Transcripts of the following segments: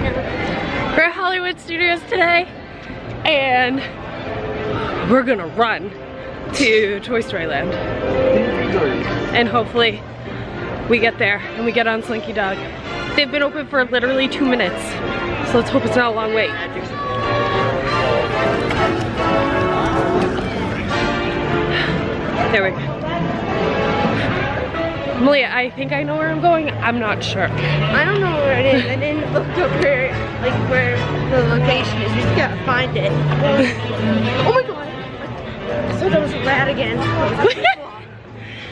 We're at Hollywood Studios today, and we're gonna run to Toy Story Land. And hopefully we get there and we get on Slinky Dog. They've been open for literally 2 minutes, so let's hope it's not a long wait. There we go. Maleigha, I think I know where I'm going. I'm not sure. I don't know where it is. I didn't look up where the location is. You just gotta find it. Oh my god! I thought I was a rat again.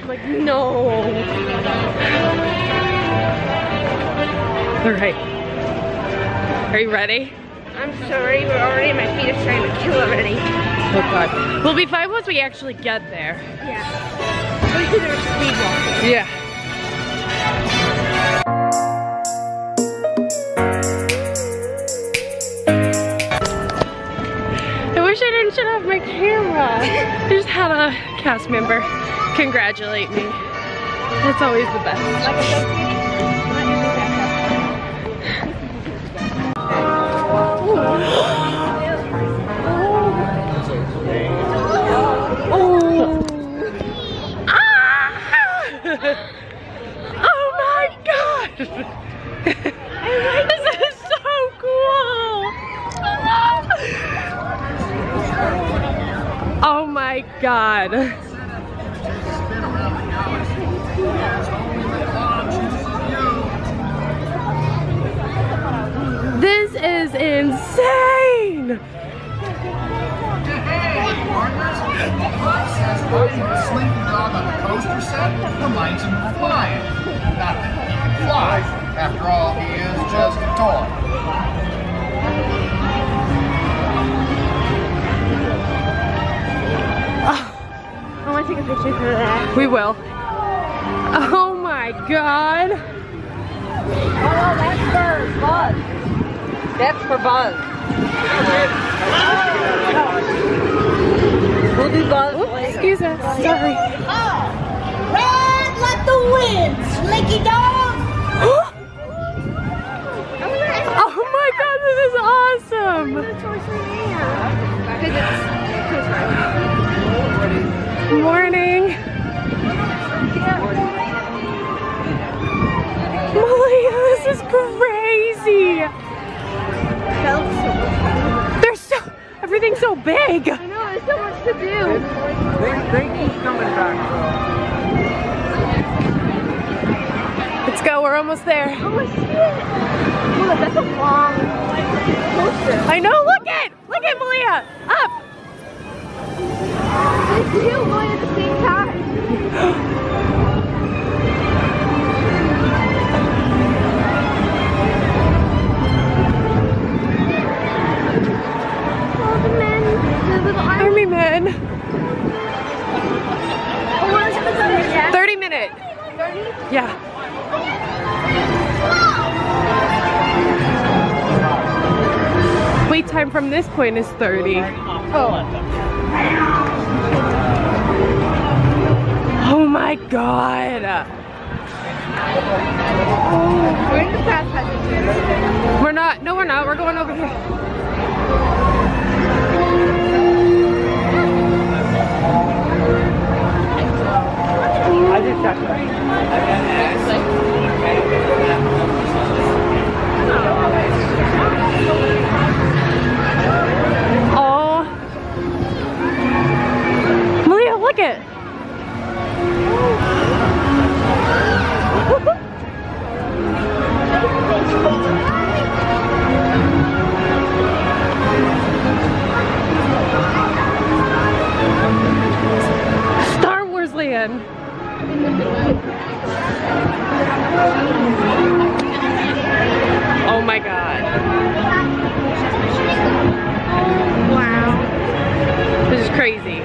I'm like, no. All right. Are you ready? I'm so ready. We're already. My feet are starting to kill already. Oh god. We'll be fine once we actually get there. Yeah. Yeah. I wish I didn't shut off my camera. I just had a cast member congratulate me. That's always the best. Ooh. God. This is insane. Slinky Dog on the coaster set reminds him of flying. Not that he can fly. After all, he is just a toy. I want to take a picture for that. We will. Oh my god. Oh, that's for Buzz. That's for Buzz. Oh. We'll do Buzz. Oops, later. Excuse us. Sorry. Run like the wind, Slinky Dog. Oh my god, this is awesome. Good morning. Maleigha, this is crazy. There's so, everything's so big. I know, there's so much to do. They keep coming back. Let's go, we're almost there. Oh shit. Look, that's a long coaster. I know, look at Maleigha, up. There's two going at the same time. All the men, the army men. 30 minutes. 30? Yeah. Wait time from this point is 30. Oh. Oh my god! Oh, we're in the fast passenger. We're not. No, we're not. We're going over here. I just got that. Oh, Maleigha, look it. Star Wars Land. Oh my god. Wow. This is crazy.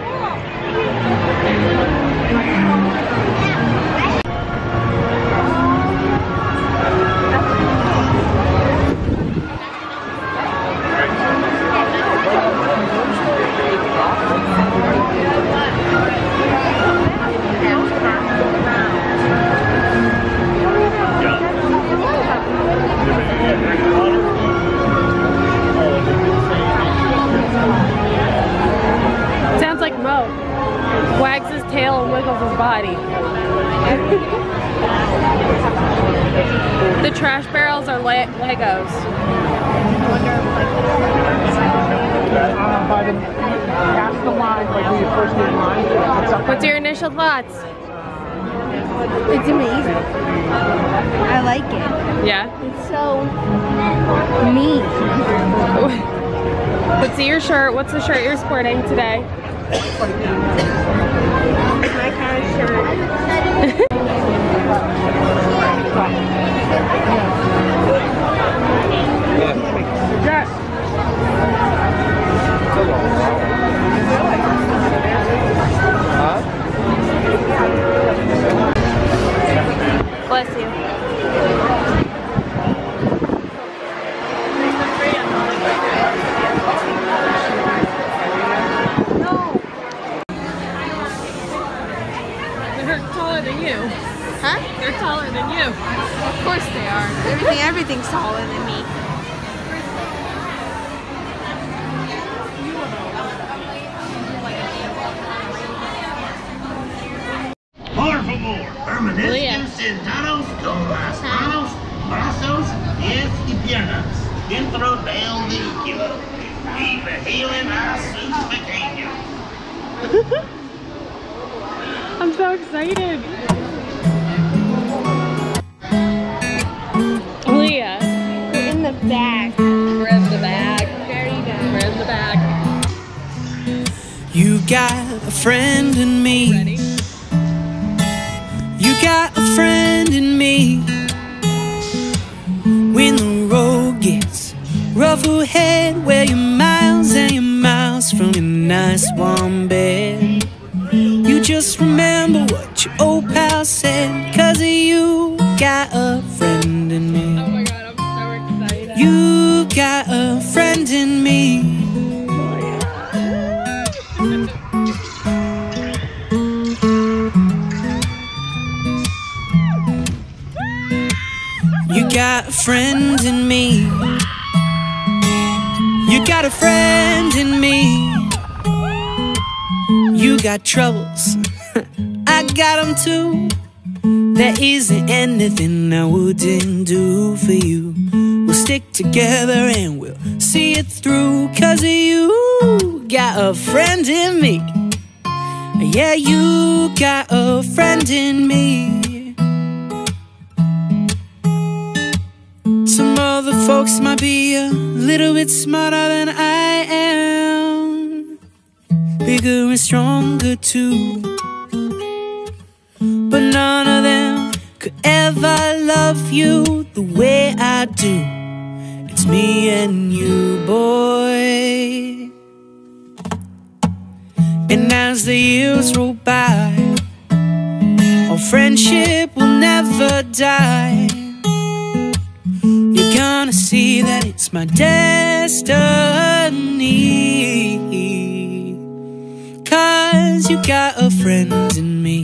wags his tail and wiggles his body. The trash barrels are Legos. I wonder if that's the line, like your first name line. What's your initial thoughts? It's amazing. I like it. Yeah? It's so neat. Let's see your shirt. What's the shirt you're sporting today? My kind of shirt. Bless you. No. They're taller than you. Huh? They're taller than you. Of course they are. Everything's taller than me. Sentados, Tomasanos, Brazos, Pies y Piernas, dentro del líquido, y vigilen a sus pequeños. I'm so excited! Leah, we're in the back. We're in the back. Very good. We're in the back. You got a friend in me. Ready? You got a friend in me. When the road gets rough ahead, where you're miles and you're miles from your nice warm bed, you just remember what your old pal said, 'cause you got a friend in me. Oh my god, I'm so excited. You got a friend in me. You got a friend in me. You got a friend in me. You got troubles, I got them too. There isn't anything I wouldn't do for you. We'll stick together and we'll see it through, 'cause you got a friend in me. Yeah, you got a friend in me. Some other folks might be a little bit smarter than I am, bigger and stronger too, but none of them could ever love you the way I do. It's me and you, boy. And as the years roll by, our friendship will never die. You're gonna see that it's my destiny, 'cause you got a friend in me.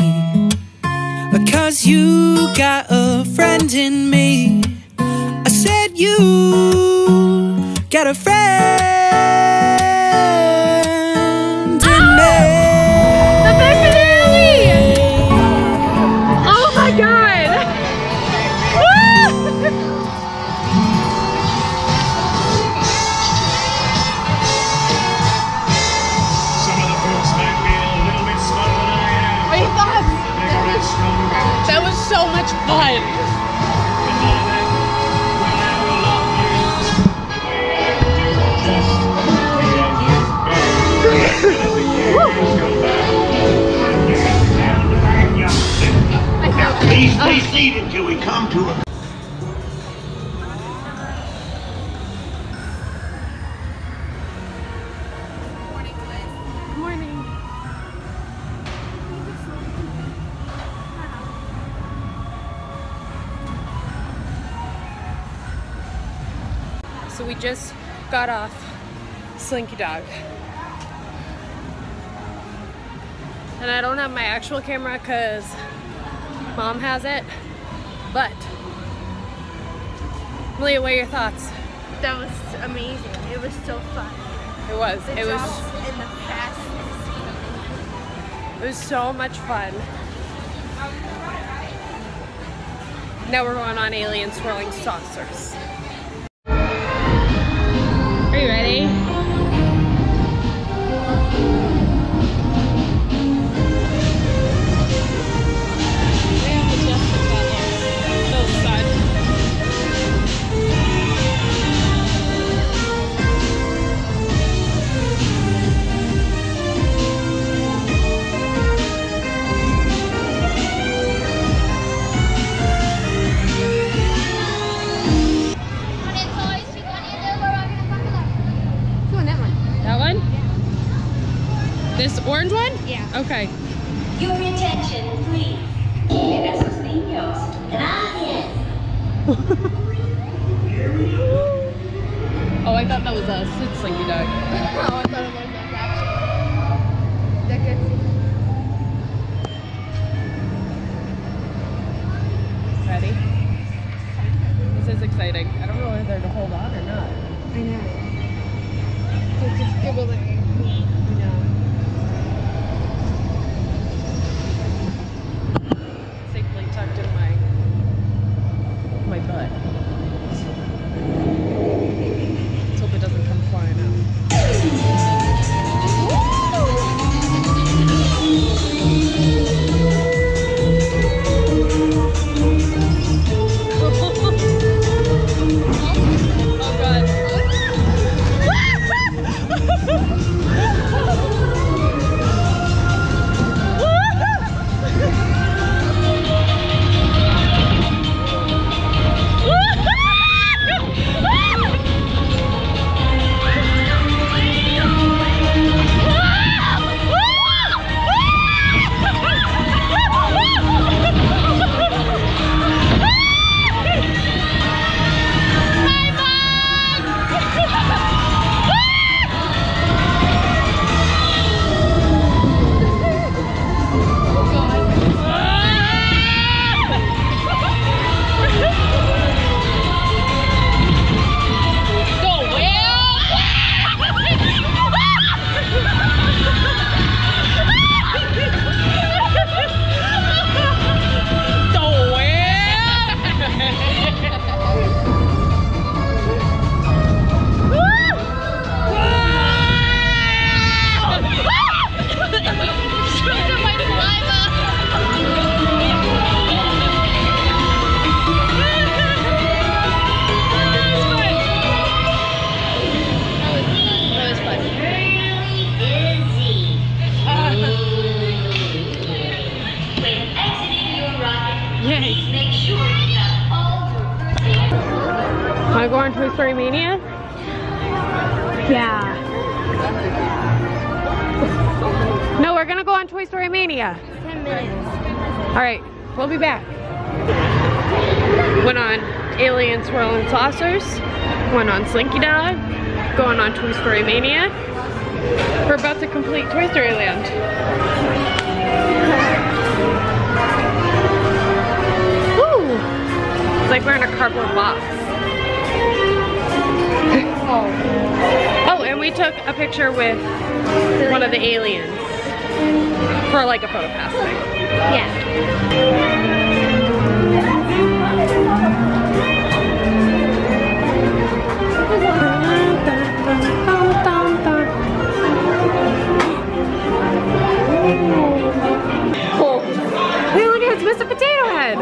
Because you got a friend in me. I said you got a friend in me. So much fun. Please be seated until we come to a just got off Slinky Dog. And I don't have my actual camera because mom has it. But Maleigha, what are your thoughts? That was amazing. It was so fun. It was. It was in the past. It was so much fun. Now we're going on Alien Swirling Saucers. Are you ready? This orange one? Yeah. Okay. Your attention, please. This is Ninos, and I'm in. Oh, I thought that was us. It's Slinky Dog. Oh, I thought it was us, actually. Is that good? Ready? This is exciting. I don't know whether to hold on or not. I know. So just give it. Tucked in my butt. Let's hope it doesn't come flying out. Oh god. Want to go on Toy Story Mania? Yeah. No, we're gonna go on Toy Story Mania. 10 minutes. All right, we'll be back. Went on Alien Swirling Saucers. Went on Slinky Dog. Going on Toy Story Mania. We're about to complete Toy Story Land. Woo! It's like we're in a cardboard box. Oh, and we took a picture with one of the aliens for like a photo pass thing. Yeah. Cool. Hey, look, it's Mr. Potato Head.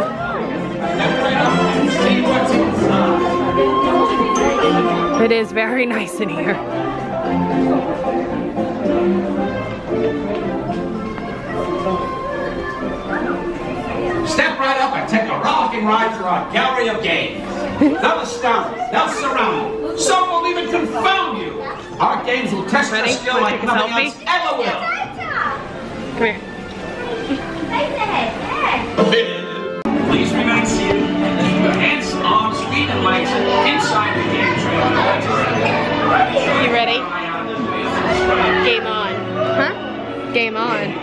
It is very nice in here. Step right up and take a rollicking ride through our gallery of games. They'll astound you, they'll surround you, some will even confound you. Our games will test your skill like nothing else ever will. Come here. Please remain seated and keep your hands, arms, feet, and legs inside the game tray. You ready? Game on. Huh? Game on.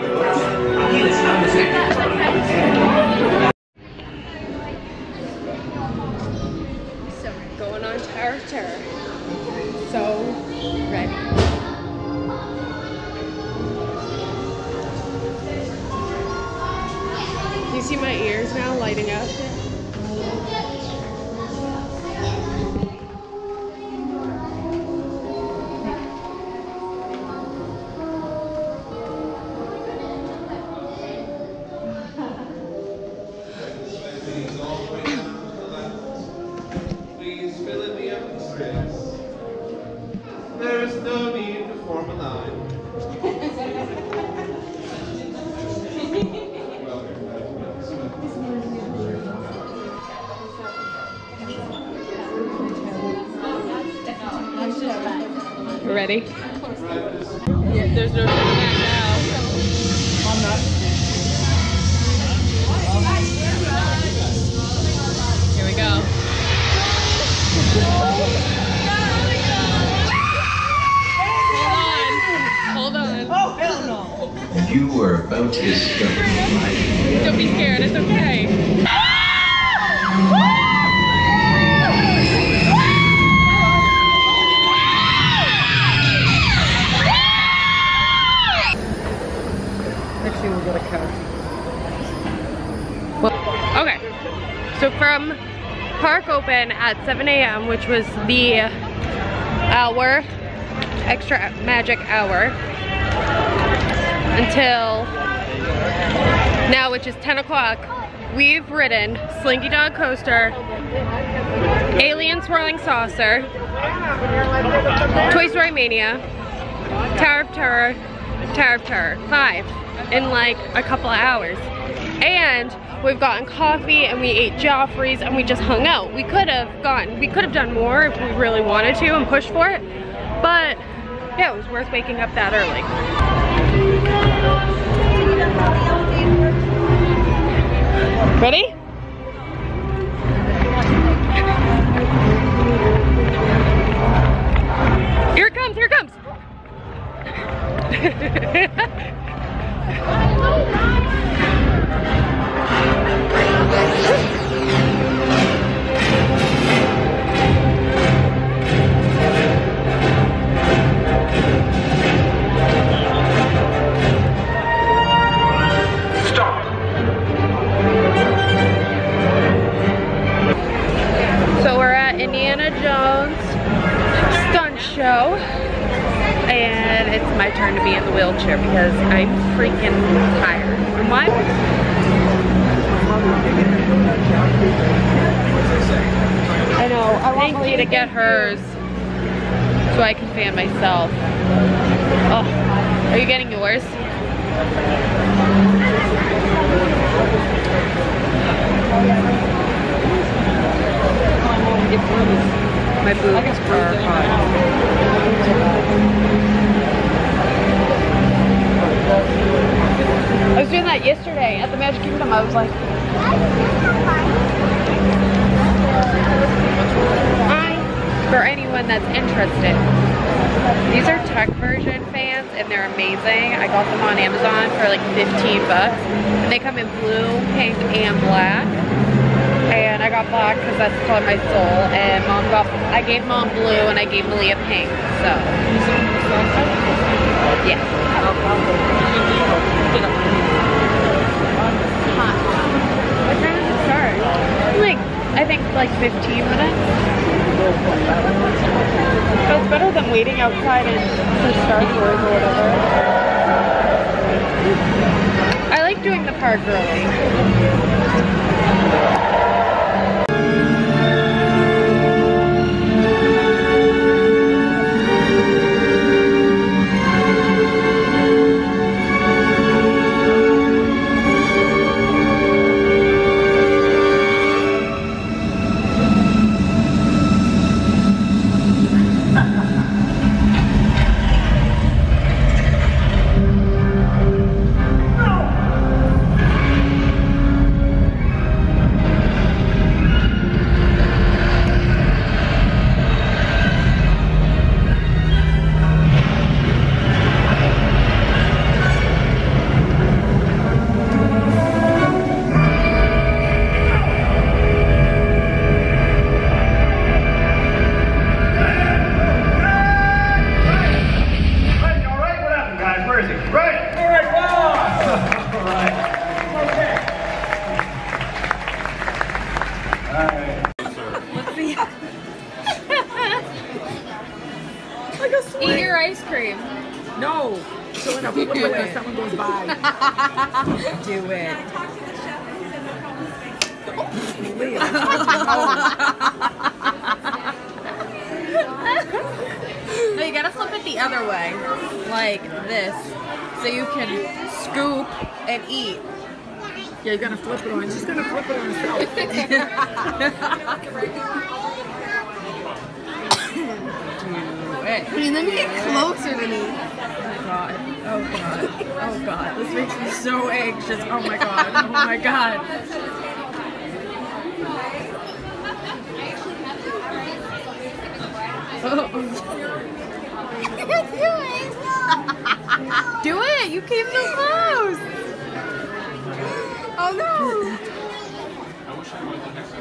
So we're going on Tower of Terror. So ready. see my ears now lighting up? Ready? Yeah, there's no turning back now. I'm not. Here we go. Hold on. Oh, hell no. You were about to start. Don't be scared, it's okay. Okay, so from park open at 7 AM, which was the hour, extra magic hour, until now, which is 10 o'clock, we've ridden Slinky Dog Coaster, Alien Swirling Saucer, Toy Story Mania, Tower of Terror, Tower of Terror 5. In like a couple of hours, and we've gotten coffee and we ate Joffrey's and we just hung out. We could have done more if we really wanted to and pushed for it, but yeah, it was worth waking up that early. Ready? Here it comes, here it comes. Because I'm freaking tired. And why? I know. I want Maleigha to get hers so I can fan myself. Oh, are you getting yours? My boots are hot. I was doing that yesterday at the Magic Kingdom. I was like, for anyone that's interested, these are Tech version fans and they're amazing. I got them on Amazon for like 15 bucks. And they come in blue, pink, and black. And I got black because that's the color of my soul. And mom got, I gave mom blue and I gave Maleigha pink. So, yeah. What time does it start? Like, I think like 15 minutes. So it's better than waiting outside for Star Wars or whatever. I like doing the park early. Eat your ice cream. No. So in a window when someone goes by. Do it. I talked to the chef and he said no problem with me. Leah. No, you gotta flip it the other way. Like this. So you can scoop and eat. Yeah, you're gonna flip it on. She's gonna flip it on herself. Let me get closer to me. Oh god. Oh god. Oh god. This makes me so anxious. Oh my god. Oh my god. Oh. Do it. You came so close. Oh no. I wish I was the next one.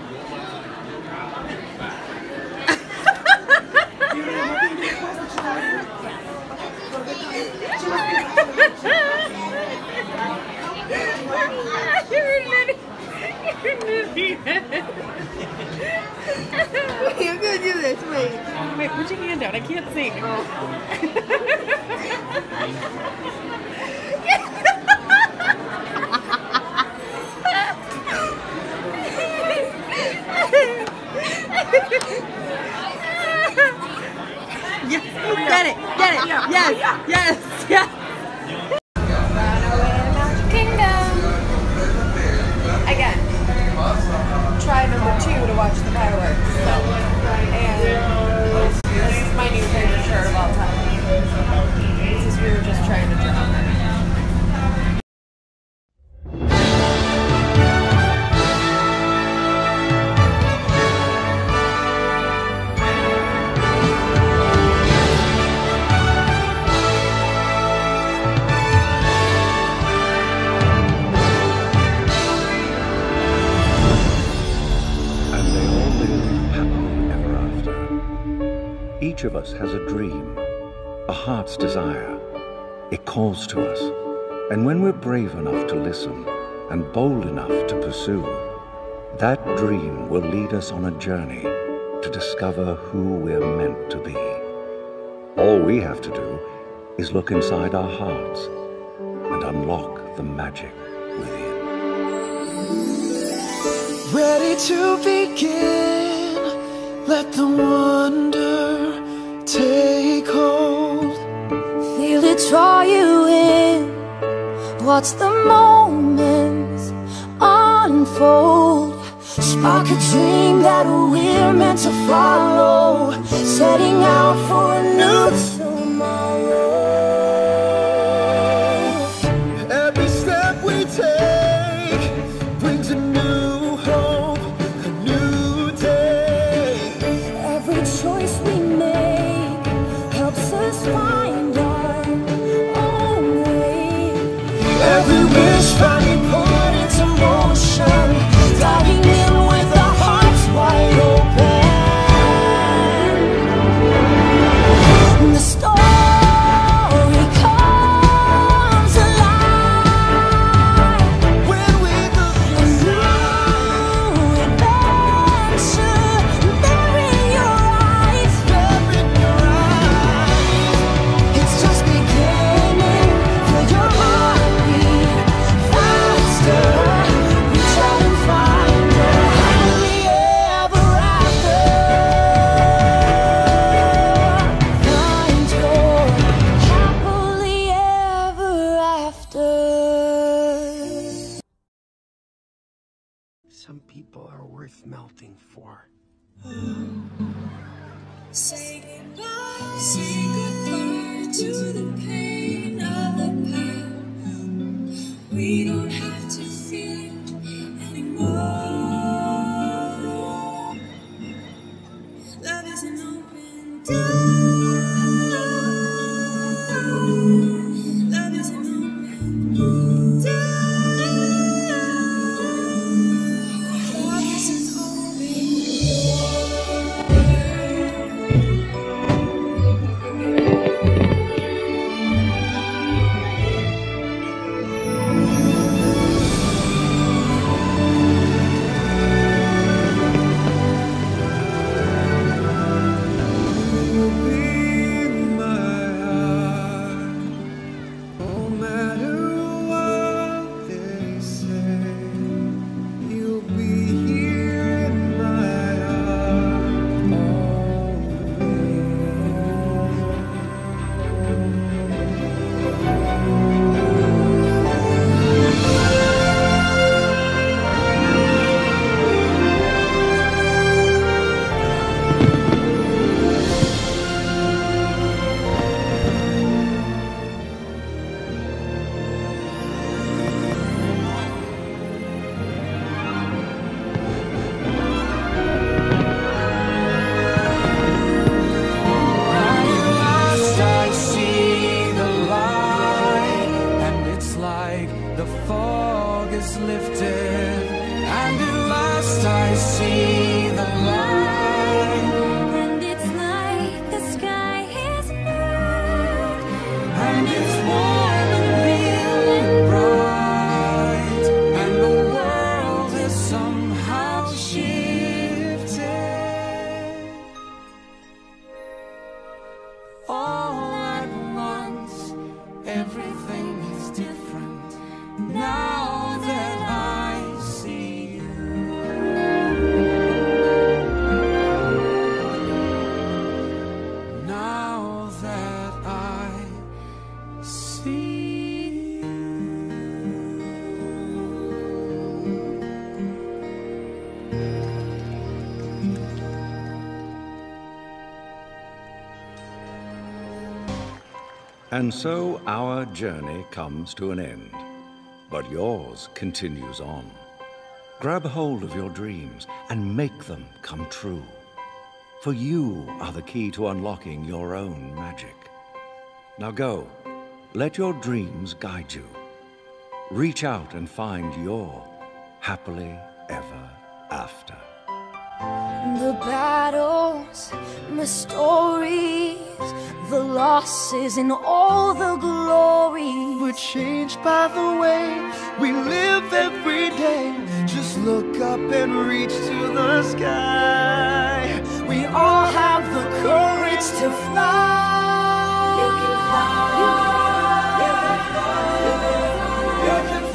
You're gonna do this, wait. Wait, put your hand out, I can't see. Yes, get it, yes, yes, yes. Try number 2 to watch the fireworks. So, and this is my new favorite shirt of all time. This is we were just trying to draw. Each of us has a dream, a heart's desire. It calls to us, and when we're brave enough to listen and bold enough to pursue, that dream will lead us on a journey to discover who we're meant to be. All we have to do is look inside our hearts and unlock the magic within. Ready to begin, let the wonder take hold. Feel it draw you in. Watch the moments unfold. Spark a dream that we're meant to follow. Setting out for a new tomorrow. Every step we take brings a new hope, a new day. Every choice we make find our own way. Every wish finally put into motion, diving in with our hearts wide open. And the story comes alive when we look a new adventure. Some people are worth melting for. Say goodbye. Say goodbye to the pain of the past. We don't have to feel it anymore. Love is an open door. Love is an open door. And so our journey comes to an end, but yours continues on. Grab hold of your dreams and make them come true, for you are the key to unlocking your own magic. Now go, let your dreams guide you. Reach out and find your happily ever after. The battles, the stories, the losses and all the glories were changed by the way we live every day. Just look up and reach to the sky. We all have the courage to fly. You can fly, you can fly, you can fly, you can fly, you can fly.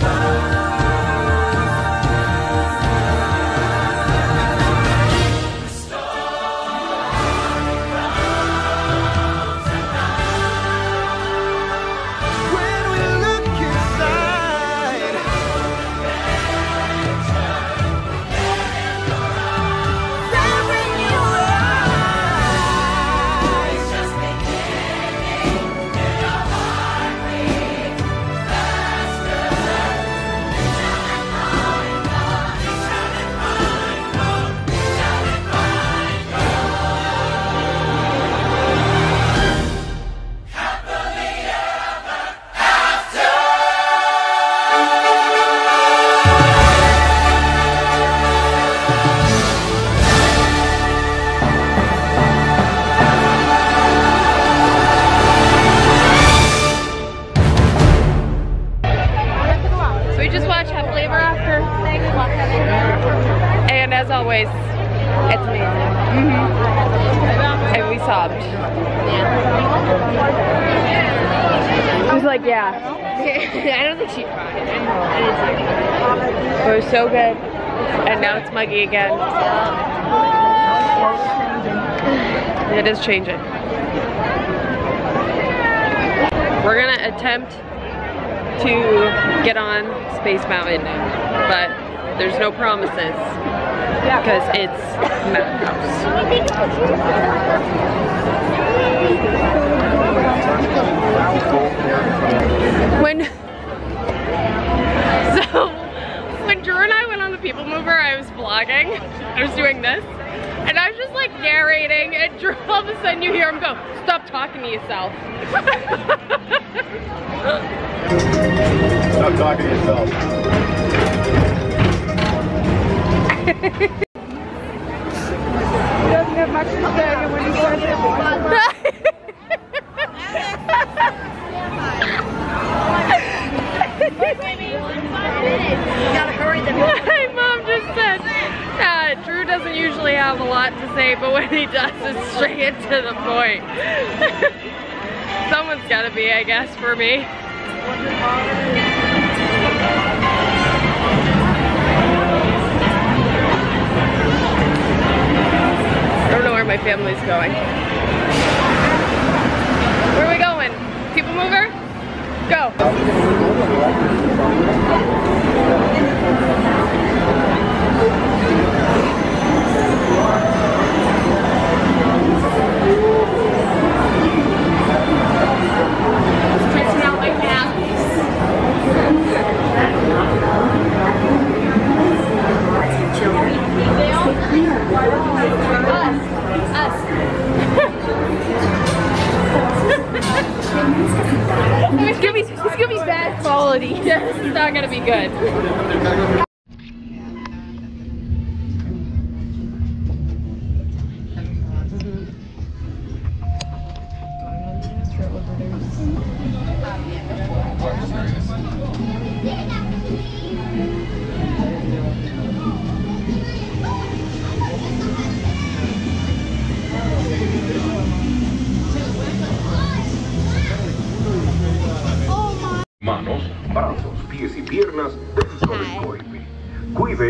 So good, and now it's muggy again. It is changing. We're gonna attempt to get on Space Mountain, but there's no promises because it's madhouse. When Drew and I went on the People Mover, I was vlogging, I was doing this, and I was just like narrating, and Drew, all of a sudden you hear him go, "Stop talking to yourself." Stop talking to yourself. He doesn't have much to say when he starts it. My mom just said, Drew doesn't usually have a lot to say, but when he does, it's straight to the point. Someone's gotta be, I guess, for me. I don't know where my family's going. Where are we going? People Mover? Go! It's gonna be bad quality. This is not gonna be good.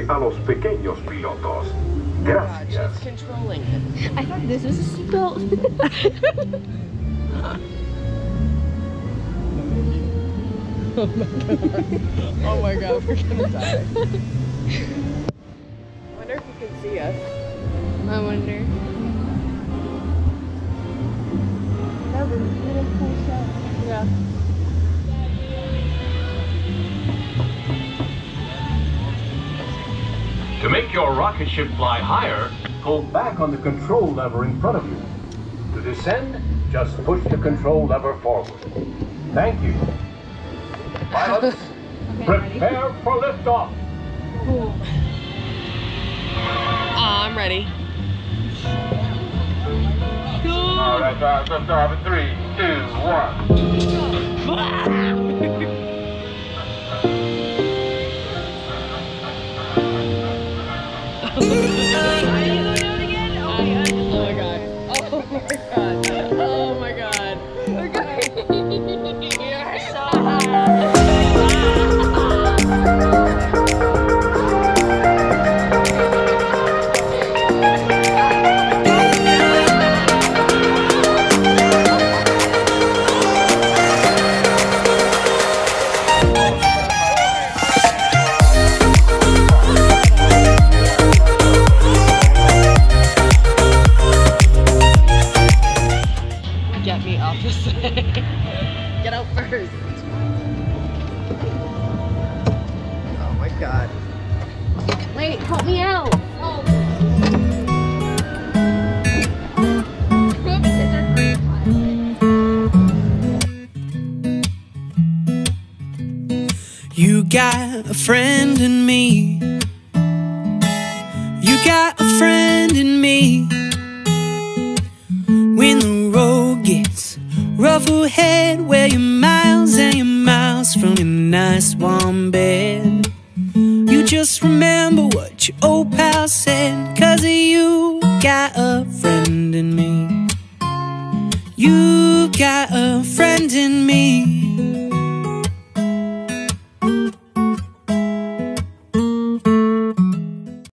A los pequeños pilotos. Gracias. It's controlling it. I thought this was a seatbelt. Oh my god. Oh my god, we're gonna die. I wonder if you can see us. I wonder. That was a beautiful shot. Yeah. rocket ship fly higher, pull back on the control lever in front of you. To descend, just push the control lever forward. Thank you. Pilots, okay, prepare ready? For liftoff. Cool. I'm ready. Go. All right, guys, let's dive in 3, 2, 1. Get out first. Oh my god. Wait, help me out. Oh. You got a friend in me. You got a friend in me. When the road gets rough ahead, where you're miles and you're miles from your nice warm bed, you just remember what your old pal said, 'cause you got a friend in me. You got a friend in me.